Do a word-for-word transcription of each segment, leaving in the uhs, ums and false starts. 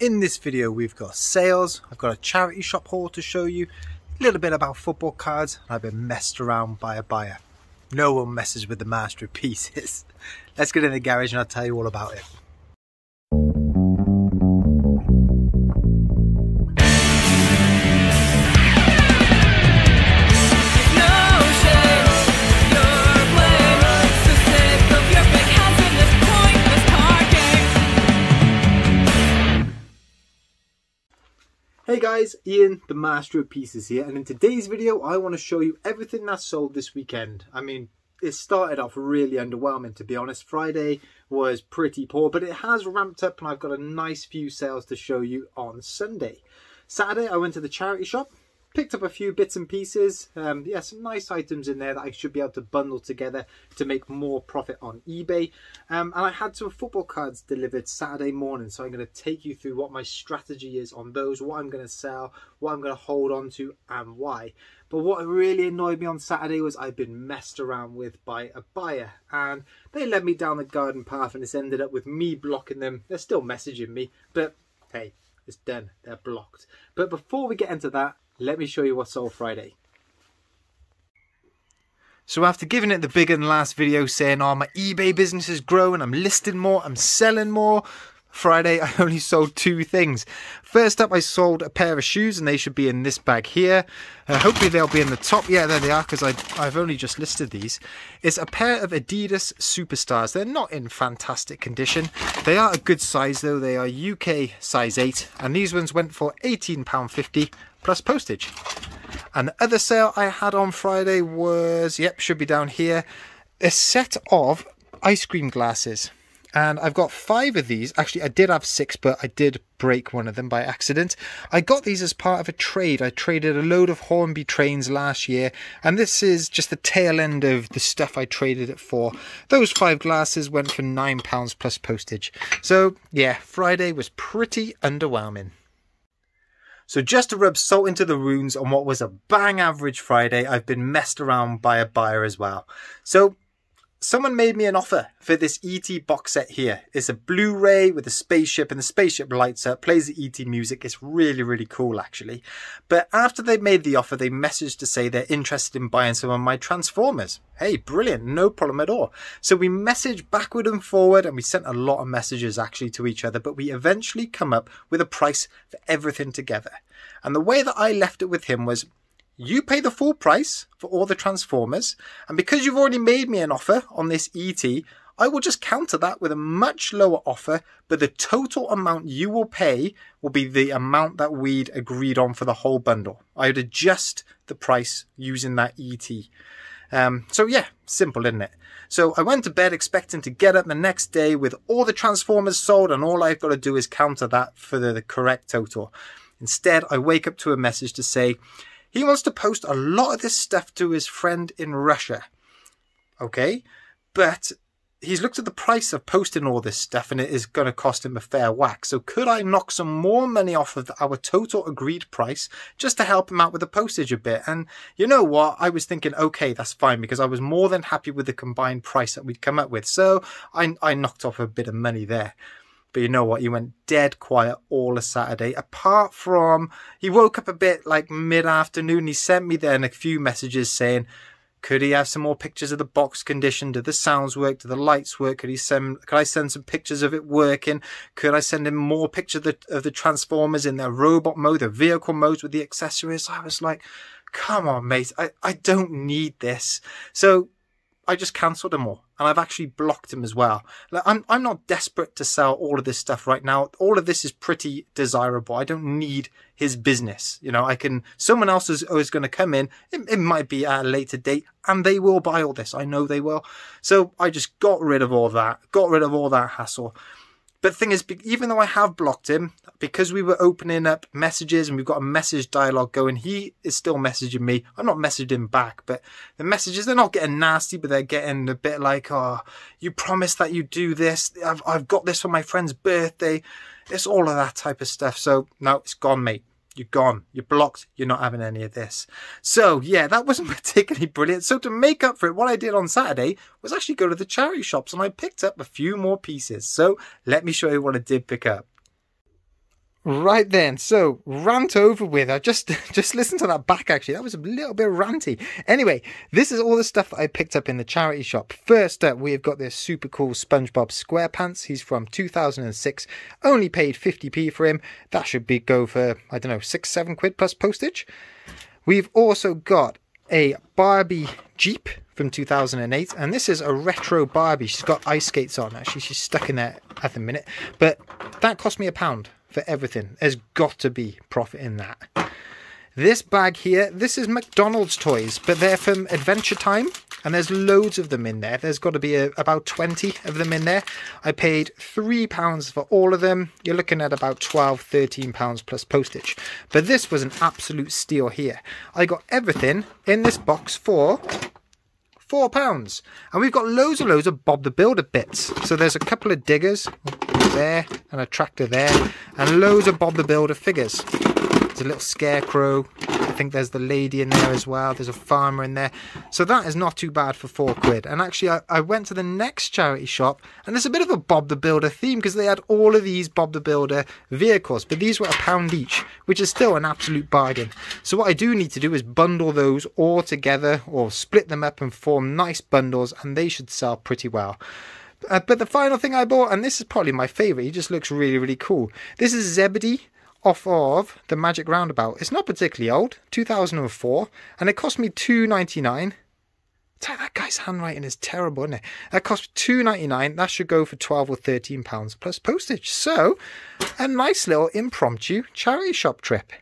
In this video we've got sales, I've got a charity shop haul to show you, a little bit about football cards, and I've been messed around by a buyer. No one messes with the masterpieces. Let's get in the garage and I'll tell you all about it. Hey guys, Ian, the Master of Pieces here, and in today's video I want to show you everything that's sold this weekend. I mean, it started off really underwhelming, to be honest. Friday was pretty poor, but it has ramped up and I've got a nice few sales to show you on Sunday. Saturday I went to the charity shop, picked up a few bits and pieces. Um, yeah, some nice items in there that I should be able to bundle together to make more profit on eBay. Um, and I had some football cards delivered Saturday morning, so I'm going to take you through what my strategy is on those, what I'm going to sell, what I'm going to hold on to and why. But what really annoyed me on Saturday was I've been messed around with by a buyer, and they led me down the garden path and it's ended up with me blocking them. They're still messaging me, but hey, it's done. They're blocked. But before we get into that, let me show you what sold Friday. So after giving it the big and last video saying, oh, my eBay business is growing, I'm listing more, I'm selling more, Friday I only sold two things. First up, I sold a pair of shoes, and they should be in this bag here. Uh, hopefully they'll be in the top. Yeah, there they are, because I've only just listed these. It's a pair of Adidas Superstars. They're not in fantastic condition. They are a good size though. They are U K size eight, and these ones went for eighteen pounds fifty plus postage. And the other sale I had on Friday was, yep, should be down here, a set of ice cream glasses. And I've got five of these. Actually, I did have six, but I did break one of them by accident. I got these as part of a trade. I traded a load of Hornby trains last year, and this is just the tail end of the stuff I traded it for. Those five glasses went for nine pounds plus postage. So yeah, Friday was pretty underwhelming. So just to rub salt into the wounds on what was a bang average Friday, I've been messed around by a buyer as well. So someone made me an offer for this E T box set here. It's a Blu-ray with a spaceship, and the spaceship lights up, plays the E T music. It's really, really cool, actually. But after they made the offer, they messaged to say they're interested in buying some of my Transformers. Hey, brilliant, no problem at all. So we messaged backward and forward, and we sent a lot of messages actually to each other, but we eventually come up with a price for everything together. And the way that I left it with him was, you pay the full price for all the Transformers, and because you've already made me an offer on this E T, I will just counter that with a much lower offer, but the total amount you will pay will be the amount that we'd agreed on for the whole bundle. I would adjust the price using that E T. Um, so yeah, simple, isn't it? So I went to bed expecting to get up the next day with all the Transformers sold, and all I've got to do is counter that for the, the correct total. Instead, I wake up to a message to say, he wants to post a lot of this stuff to his friend in Russia. Okay, but he's looked at the price of posting all this stuff and it is going to cost him a fair whack. So could I knock some more money off of our total agreed price just to help him out with the postage a bit? And you know what? I was thinking, okay, that's fine, because I was more than happy with the combined price that we'd come up with. So I, I knocked off a bit of money there. But you know what, he went dead quiet all of Saturday, apart from he woke up a bit like mid-afternoon. He sent me then a few messages saying, could he have some more pictures of the box condition? Did the sounds work? Did the lights work? Could he send, could I send some pictures of it working? Could I send him more pictures of the, of the Transformers in their robot mode, their vehicle modes with the accessories? I was like, come on, mate, I, I don't need this. So I just cancelled them all, and I've actually blocked him as well. Like, I'm, I'm not desperate to sell all of this stuff right now. All of this is pretty desirable. I don't need his business. You know, I can, someone else is, is going to come in. It, it might be at a later date and they will buy all this. I know they will. So I just got rid of all that, got rid of all that hassle. But the thing is, even though I have blocked him, because we were opening up messages and we've got a message dialogue going, he is still messaging me. I'm not messaging him back, but the messages, they're not getting nasty, but they're getting a bit like, oh, you promised that you do this. I've, I've got this for my friend's birthday. It's all of that type of stuff. So no, it's gone, mate. You're gone. You're blocked. You're not having any of this. So yeah, that wasn't particularly brilliant. So to make up for it, what I did on Saturday was actually go to the charity shops and I picked up a few more pieces. So let me show you what I did pick up. Right then, so rant over with. I just just listened to that back, actually. That was a little bit ranty. Anyway, this is all the stuff that I picked up in the charity shop. First up, we've got this super cool SpongeBob SquarePants. He's from two thousand six. Only paid fifty p for him. That should be go for, I don't know, six, seven quid plus postage. We've also got a Barbie Jeep from two thousand eight, and this is a retro Barbie. She's got ice skates on. Actually, she's stuck in there at the minute, but that cost me a pound for everything. There's got to be profit in that. This bag here, this is McDonald's toys, but they're from Adventure Time, and there's loads of them in there. There's got to be a, about twenty of them in there. I paid three pounds for all of them. You're looking at about twelve, thirteen pounds plus postage, but this was an absolute steal here. I got everything in this box for four pounds, and we've got loads and loads of Bob the Builder bits. So there's a couple of diggers there, and a tractor there, and loads of Bob the Builder figures. There's a little scarecrow. I think there's the lady in there as well. There's a farmer in there. So that is not too bad for four quid. And actually, I, I went to the next charity shop, and there's a bit of a Bob the Builder theme, because they had all of these Bob the Builder vehicles, but these were a pound each, which is still an absolute bargain. So what I do need to do is bundle those all together, or split them up and form nice bundles, and they should sell pretty well. Uh, but the final thing I bought, and this is probably my favourite, he just looks really, really cool. This is Zebedee off of the Magic Roundabout. It's not particularly old, two thousand four, and it cost me two ninety-nine. That guy's handwriting is terrible, isn't it? That cost me two ninety-nine. That should go for twelve or thirteen pounds plus postage. So, a nice little impromptu charity shop trip.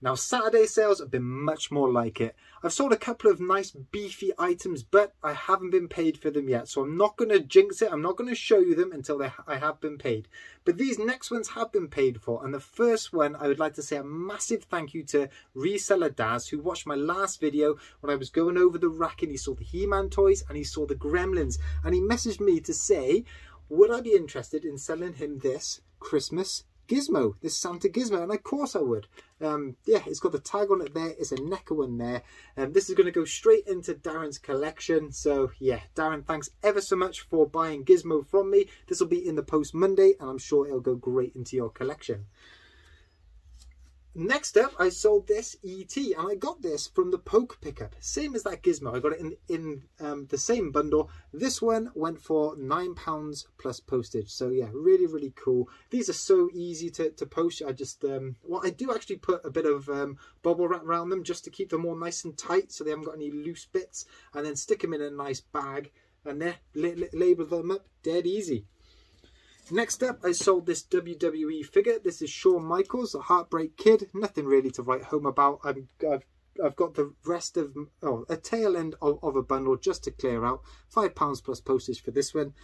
Now, Saturday sales have been much more like it. I've sold a couple of nice beefy items, but I haven't been paid for them yet. So I'm not going to jinx it. I'm not going to show you them until they ha I have been paid. But these next ones have been paid for. And the first one, I would like to say a massive thank you to Reseller Daz, who watched my last video when I was going over the rack and he saw the He-Man toys and he saw the Gremlins. And he messaged me to say, would I be interested in selling him this Christmas Gizmo, this Santa Gizmo, and of course I would. Um, yeah, it's got the tag on it there. It's a Neca one there. Um, this is going to go straight into Darren's collection. So yeah, Darren, thanks ever so much for buying Gizmo from me. This will be in the post Monday, and I'm sure it'll go great into your collection. Next up, I sold this E T, and I got this from the Poke pickup. Same as that Gizmo. I got it in, in um, the same bundle. This one went for nine pounds plus postage. So yeah, really, really cool. These are so easy to, to post. I just, um, well, I do actually put a bit of um, bubble wrap around them just to keep them all nice and tight so they haven't got any loose bits, and then stick them in a nice bag and then label them up dead easy. Next up, I sold this W W E figure. This is Shawn Michaels, the Heartbreak Kid. Nothing really to write home about. I'm, I've, I've got the rest of, oh, a tail end of, of a bundle just to clear out. five pounds plus postage for this one.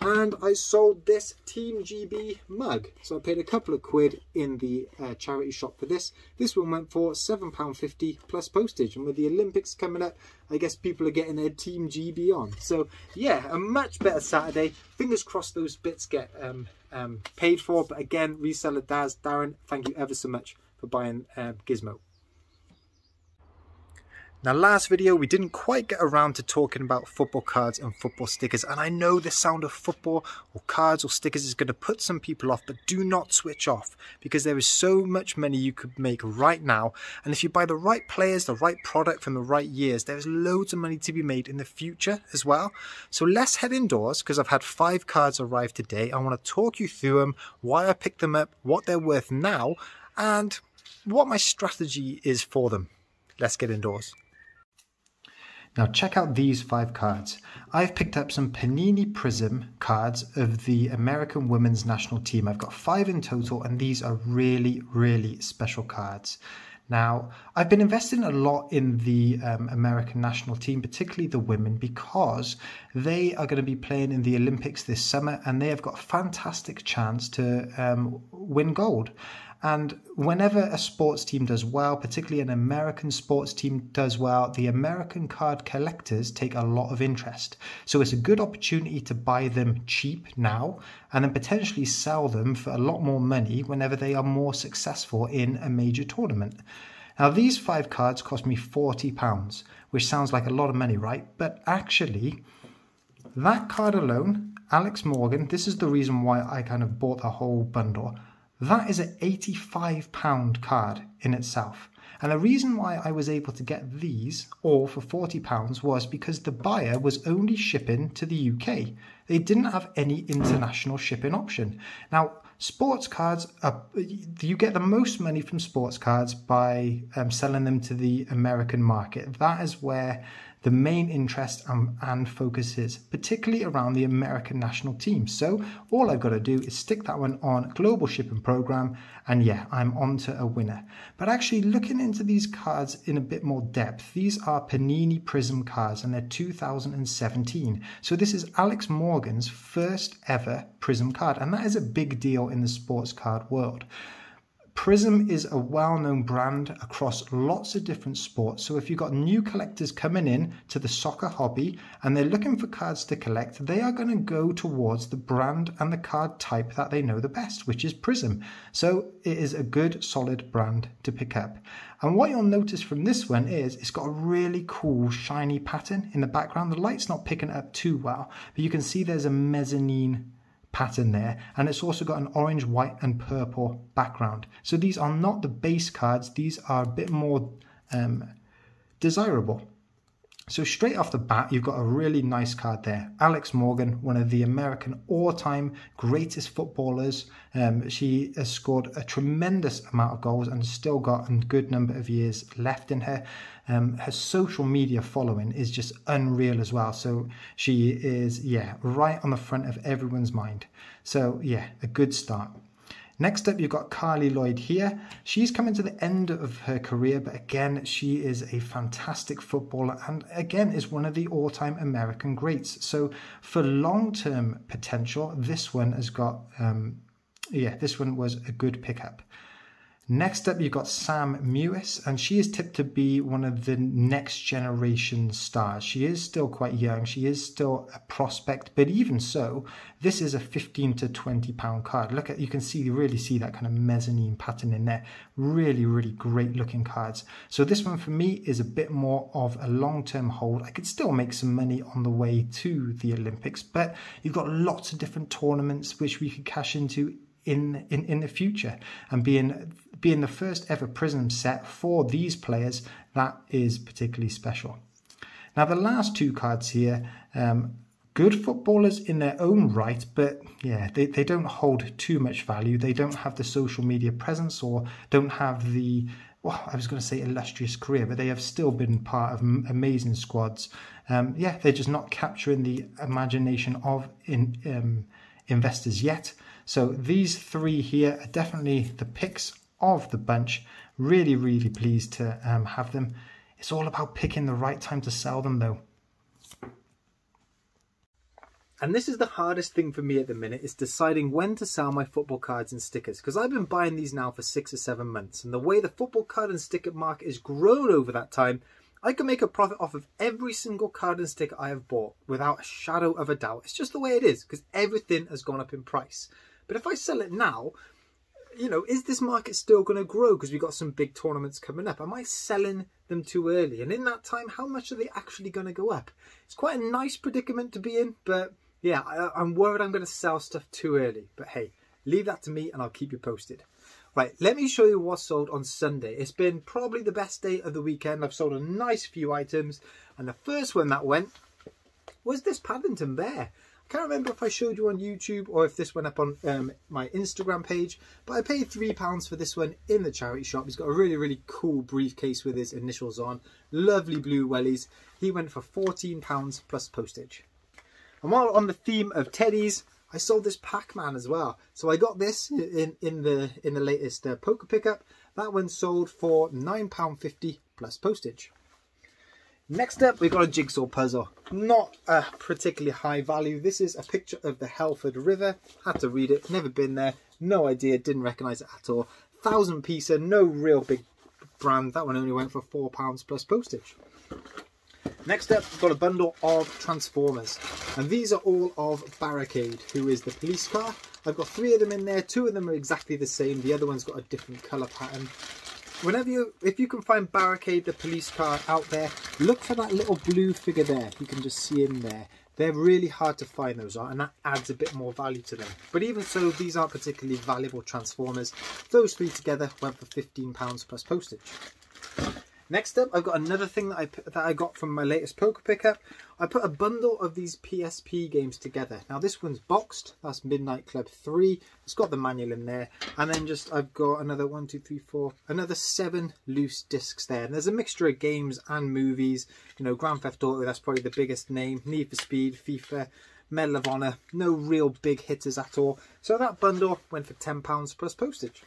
And I sold this Team G B mug. So I paid a couple of quid in the uh, charity shop for this. This one went for seven pounds fifty plus postage. And with the Olympics coming up, I guess people are getting their Team G B on. So yeah, a much better Saturday. Fingers crossed those bits get um, um, paid for. But again, Reseller Daz, Darren, thank you ever so much for buying uh, Gizmo. Now, last video, we didn't quite get around to talking about football cards and football stickers. And I know the sound of football or cards or stickers is going to put some people off, but do not switch off, because there is so much money you could make right now. And if you buy the right players, the right product from the right years, there's loads of money to be made in the future as well. So let's head indoors, because I've had five cards arrive today. I want to talk you through them, why I picked them up, what they're worth now, and what my strategy is for them. Let's get indoors. Now check out these five cards. I've picked up some Panini Prism cards of the American women's national team. I've got five in total, and these are really, really special cards. Now, I've been investing a lot in the um, American national team, particularly the women, because they are going to be playing in the Olympics this summer, and they have got a fantastic chance to um, win gold. And whenever a sports team does well, particularly an American sports team does well, the American card collectors take a lot of interest. So it's a good opportunity to buy them cheap now, and then potentially sell them for a lot more money whenever they are more successful in a major tournament. Now, these five cards cost me forty pounds, which sounds like a lot of money, right? But actually, that card alone, Alex Morgan, this is the reason why I kind of bought the whole bundle. That is an eighty-five pound card in itself. And the reason why I was able to get these all for forty pounds was because the buyer was only shipping to the U K. They didn't have any international shipping option. Now, sports cards, are, you get the most money from sports cards by um, selling them to the American market. That is where the main interest and, and focus is, particularly around the American national team. So all I've got to do is stick that one on Global Shipping Program, and yeah, I'm on to a winner. But actually looking into these cards in a bit more depth, these are Panini Prism cards, and they're two thousand seventeen. So this is Alex Morgan's first ever Prism card, and that is a big deal in the sports card world. Prism is a well-known brand across lots of different sports, so if you've got new collectors coming in to the soccer hobby and they're looking for cards to collect, they are going to go towards the brand and the card type that they know the best, which is Prism. So it is a good solid brand to pick up. And what you'll notice from this one is it's got a really cool shiny pattern in the background. The light's not picking it up too well, but you can see there's a mezzanine pattern there, and it's also got an orange, white and purple background. So these are not the base cards, these are a bit more um, desirable. So straight off the bat you've got a really nice card there. Alex Morgan, one of the American all-time greatest footballers. Um, she has scored a tremendous amount of goals and still got a good number of years left in her. Um, her social media following is just unreal as well. So she is, yeah, right on the front of everyone's mind. So yeah, a good start. Next up, you've got Carli Lloyd here. She's coming to the end of her career, but again, she is a fantastic footballer and again is one of the all-time American greats. So for long-term potential, this one has got, um, yeah, this one was a good pickup. Next up, you've got Sam Mewis, and she is tipped to be one of the next generation stars. She is still quite young. She is still a prospect, but even so, this is a fifteen to twenty pound card. Look at, you can see, you really see that kind of mezzanine pattern in there. Really, really great looking cards. So this one for me is a bit more of a long-term hold. I could still make some money on the way to the Olympics, but you've got lots of different tournaments which we could cash into in, in, in the future, and being being the first ever Prism set for these players, that is particularly special. Now the last two cards here, um, good footballers in their own right, but yeah, they, they don't hold too much value. They don't have the social media presence or don't have the, well, I was going to say illustrious career, but they have still been part of amazing squads. Um, yeah, they're just not capturing the imagination of in, um, investors yet. So these three here are definitely the picks of the bunch. Really, really pleased to um, have them. It's all about picking the right time to sell them though. And this is the hardest thing for me at the minute, is deciding when to sell my football cards and stickers, because I've been buying these now for six or seven months, and the way the football card and sticker market has grown over that time, I can make a profit off of every single card and sticker I have bought without a shadow of a doubt. It's just the way it is, because everything has gone up in price. But if I sell it now, you know, is this market still going to grow? Because we've got some big tournaments coming up. Am I selling them too early? And in that time, how much are they actually going to go up? It's quite a nice predicament to be in, but yeah, I, I'm worried I'm going to sell stuff too early. But hey, leave that to me and I'll keep you posted. Right, let me show you what sold on Sunday. It's been probably the best day of the weekend. I've sold a nice few items. And the first one that went was this Paddington Bear. I can't remember if I showed you on YouTube or if this went up on um, my Instagram page, but I paid three pounds for this one in the charity shop. He's got a really, really cool briefcase with his initials on. Lovely blue wellies. He went for fourteen pounds plus postage. And while on the theme of teddies, I sold this Pac-Man as well. So I got this in, in, the, in the latest uh, poker pickup. That one sold for nine pounds fifty plus postage. Next up, we've got a jigsaw puzzle. Not a particularly high value. This is a picture of the Helford River. Had to read it, never been there, no idea, didn't recognise it at all. Thousand piecer, no real big brand. That one only went for four pounds plus postage. Next up, we've got a bundle of Transformers. And these are all of Barricade, who is the police car. I've got three of them in there. Two of them are exactly the same. The other one's got a different colour pattern. Whenever you, if you can find Barricade the police car out there, look for that little blue figure there. You can just see him there. They're really hard to find, those are, and that adds a bit more value to them. But even so, these aren't particularly valuable Transformers. Those three together went for fifteen pounds plus postage. Next up, I've got another thing that I, that I got from my latest poker pickup. I put a bundle of these P S P games together. Now this one's boxed, that's Midnight Club three. It's got the manual in there. And then just, I've got another one, two, three, four, another seven loose discs there. And there's a mixture of games and movies. You know, Grand Theft Auto, that's probably the biggest name. Need for Speed, FIFA, Medal of Honor. No real big hitters at all. So that bundle went for ten pounds plus postage.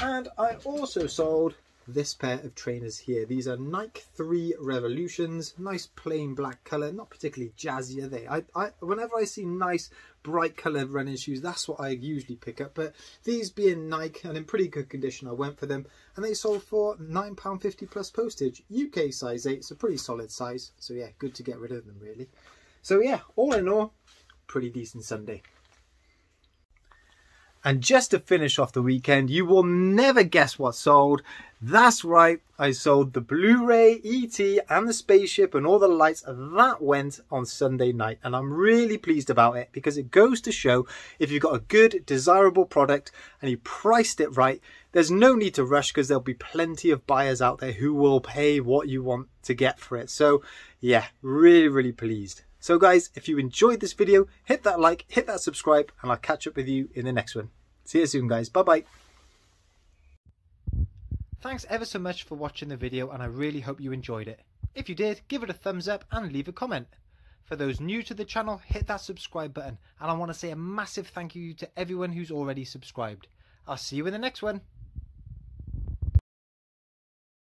And I also sold this pair of trainers here. These are Nike three Revolutions, nice plain black color, not particularly jazzy, are they? I, I whenever I see nice bright colored running shoes, that's what I usually pick up, but these being Nike and in pretty good condition, I went for them, and they sold for nine pounds fifty plus postage, U K size eight, so pretty solid size. So yeah, good to get rid of them really. So yeah, all in all, pretty decent Sunday. And just to finish off the weekend, you will never guess what sold. That's right, I sold the Blu-ray, E T and the spaceship and all the lights. That went on Sunday night, and I'm really pleased about it because it goes to show if you've got a good, desirable product and you priced it right, there's no need to rush because there'll be plenty of buyers out there who will pay what you want to get for it. So yeah, really, really pleased. So guys, if you enjoyed this video, hit that like, hit that subscribe, and I'll catch up with you in the next one. See you soon guys, bye bye. Thanks ever so much for watching the video, and I really hope you enjoyed it. If you did, give it a thumbs up and leave a comment. For those new to the channel, hit that subscribe button, and I want to say a massive thank you to everyone who's already subscribed. I'll see you in the next one.